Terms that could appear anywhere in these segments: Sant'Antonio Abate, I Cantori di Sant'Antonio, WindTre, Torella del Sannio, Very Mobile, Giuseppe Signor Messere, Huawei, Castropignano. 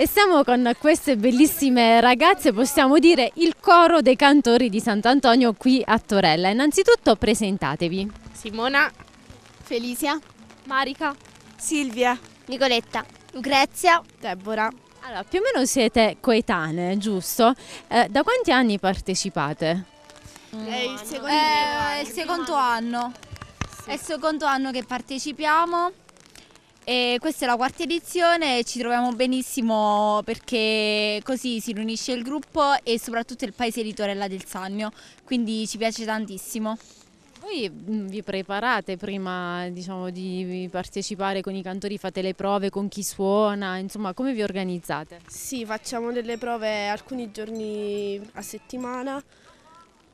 E siamo con queste bellissime ragazze, possiamo dire il coro dei Cantori di Sant'Antonio qui a Torella. Innanzitutto presentatevi. Simona, Felicia, Marica, Silvia, Nicoletta, Lucrezia, Deborah. Allora, più o meno siete coetanee, giusto? Da quanti anni partecipate? È il secondo anno. Sì. È il secondo anno che partecipiamo. E questa è la quarta edizione, ci troviamo benissimo perché così si riunisce il gruppo e soprattutto il paese di Torella del Sannio, quindi ci piace tantissimo. Voi vi preparate prima, diciamo, di partecipare con i cantori, fate le prove con chi suona, insomma come vi organizzate? Sì, facciamo delle prove alcuni giorni a settimana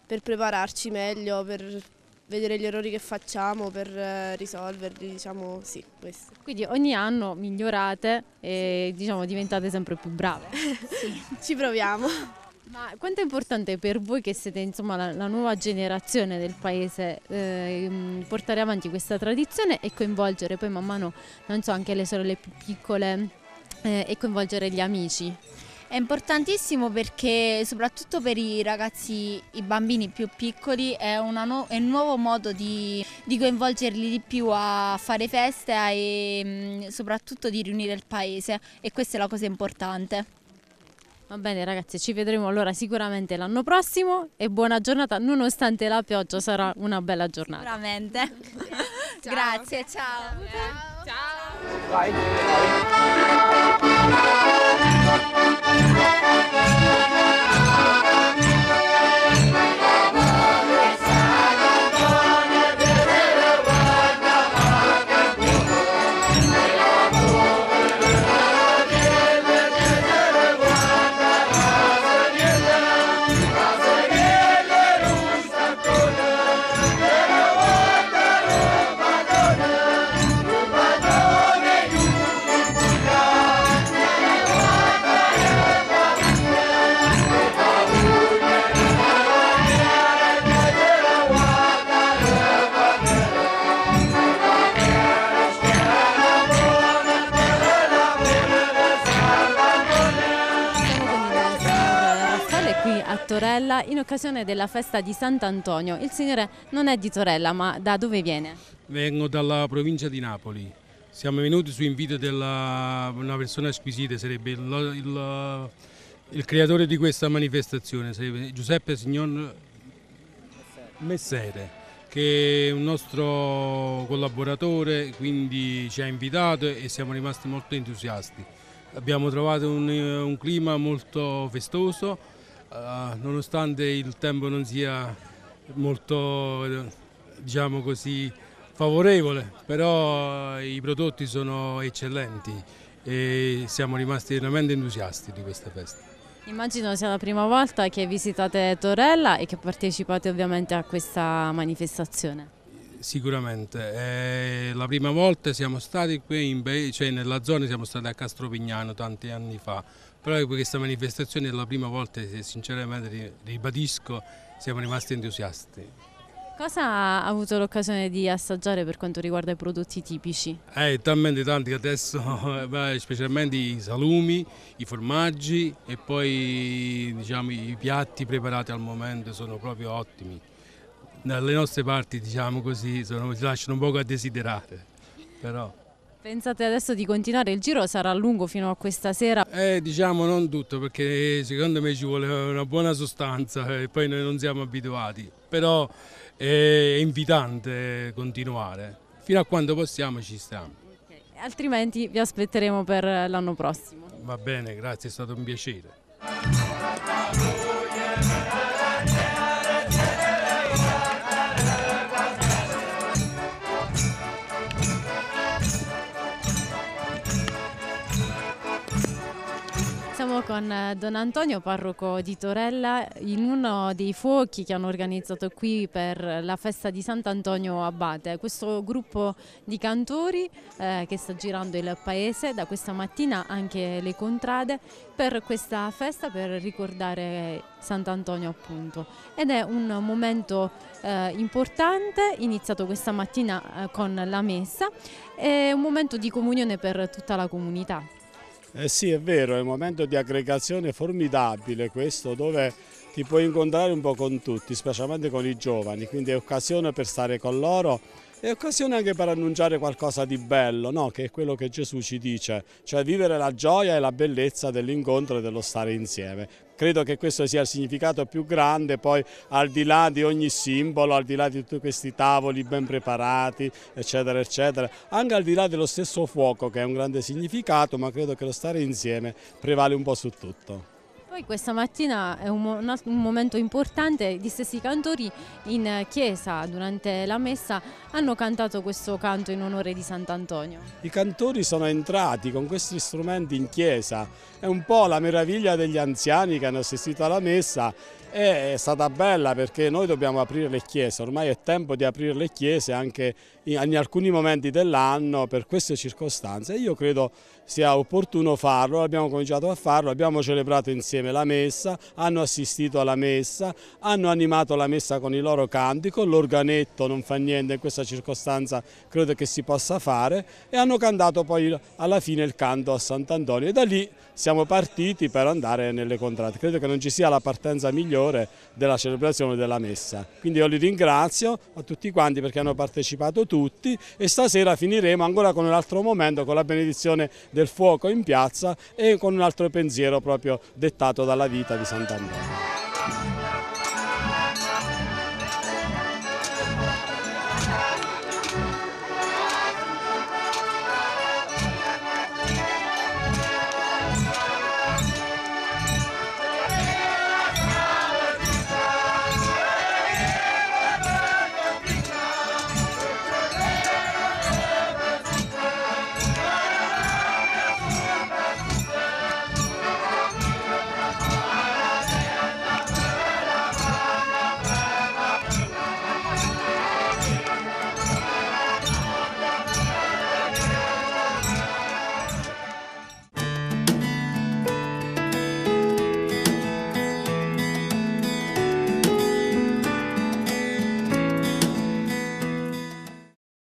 per prepararci meglio, per vedere gli errori che facciamo, per risolverli, diciamo, sì, questo. Quindi ogni anno migliorate e sì, diciamo diventate sempre più brave. Sì, ci proviamo. Ma quanto è importante per voi, che siete insomma la nuova generazione del paese, portare avanti questa tradizione e coinvolgere poi man mano, non so, anche le sorelle più piccole e coinvolgere gli amici? È importantissimo perché soprattutto per i ragazzi, i bambini più piccoli, è un nuovo modo di coinvolgerli di più a fare festa e soprattutto di riunire il paese, e questa è la cosa importante. Va bene ragazzi, ci vedremo allora sicuramente l'anno prossimo e buona giornata, nonostante la pioggia sarà una bella giornata. Sicuramente. Ciao. Grazie, ciao. Ciao. Vai. A Torella in occasione della festa di Sant'Antonio. Il signore non è di Torella, ma da dove viene? Vengo dalla provincia di Napoli. Siamo venuti su invito di una persona squisita, sarebbe il creatore di questa manifestazione, sarebbe Giuseppe Signor Messere, che è un nostro collaboratore, quindi ci ha invitato e siamo rimasti molto entusiasti. Abbiamo trovato un clima molto festoso. Nonostante il tempo non sia molto, diciamo così, favorevole, però i prodotti sono eccellenti e siamo rimasti veramente entusiasti di questa festa. Immagino sia la prima volta che visitate Torella e che partecipate ovviamente a questa manifestazione. Sicuramente, la prima volta siamo stati qui nella zona, siamo stati a Castropignano tanti anni fa, però questa manifestazione è la prima volta e sinceramente, ribadisco, siamo rimasti entusiasti. Cosa ha avuto l'occasione di assaggiare per quanto riguarda i prodotti tipici? Talmente tanti che adesso, specialmente i salumi, i formaggi e poi diciamo, i piatti preparati al momento sono proprio ottimi. Dalle nostre parti, diciamo così, si lasciano un poco a desiderare, però. Pensate adesso di continuare? Il giro sarà lungo fino a questa sera? Diciamo non tutto, perché secondo me ci vuole una buona sostanza e poi noi non siamo abituati, però è invitante continuare. Fino a quando possiamo ci stiamo. Okay. Altrimenti vi aspetteremo per l'anno prossimo. Va bene, grazie, è stato un piacere. Siamo con Don Antonio, parroco di Torella, in uno dei fuochi che hanno organizzato qui per la festa di Sant'Antonio Abate. Questo gruppo di cantori che sta girando il paese da questa mattina, anche le contrade, per questa festa, per ricordare Sant'Antonio appunto. Ed è un momento importante, iniziato questa mattina con la messa, è un momento di comunione per tutta la comunità. Sì, è vero, è un momento di aggregazione formidabile questo, dove ti puoi incontrare un po' con tutti, specialmente con i giovani, quindi è occasione per stare con loro, è occasione anche per annunciare qualcosa di bello, no? Che è quello che Gesù ci dice, cioè vivere la gioia e la bellezza dell'incontro e dello stare insieme. Credo che questo sia il significato più grande, poi al di là di ogni simbolo, al di là di tutti questi tavoli ben preparati, eccetera, eccetera, anche al di là dello stesso fuoco che è un grande significato, ma credo che lo stare insieme prevale un po' su tutto. Poi questa mattina è un momento importante, gli stessi cantori in chiesa durante la messa hanno cantato questo canto in onore di Sant'Antonio. I cantori sono entrati con questi strumenti in chiesa, è un po' la meraviglia degli anziani che hanno assistito alla messa. È stata bella perché noi dobbiamo aprire le chiese, ormai è tempo di aprire le chiese anche in alcuni momenti dell'anno per queste circostanze. Io credo sia opportuno farlo, abbiamo cominciato a farlo, abbiamo celebrato insieme la messa, hanno assistito alla messa, hanno animato la messa con i loro canti, con l'organetto non fa niente, in questa circostanza credo che si possa fare, e hanno cantato poi alla fine il canto a Sant'Antonio e da lì siamo partiti per andare nelle contrade. Credo che non ci sia la partenza migliore della celebrazione della messa. Quindi io li ringrazio a tutti quanti perché hanno partecipato tutti e stasera finiremo ancora con un altro momento, con la benedizione del fuoco in piazza e con un altro pensiero proprio dettato dalla vita di Sant'Antonio.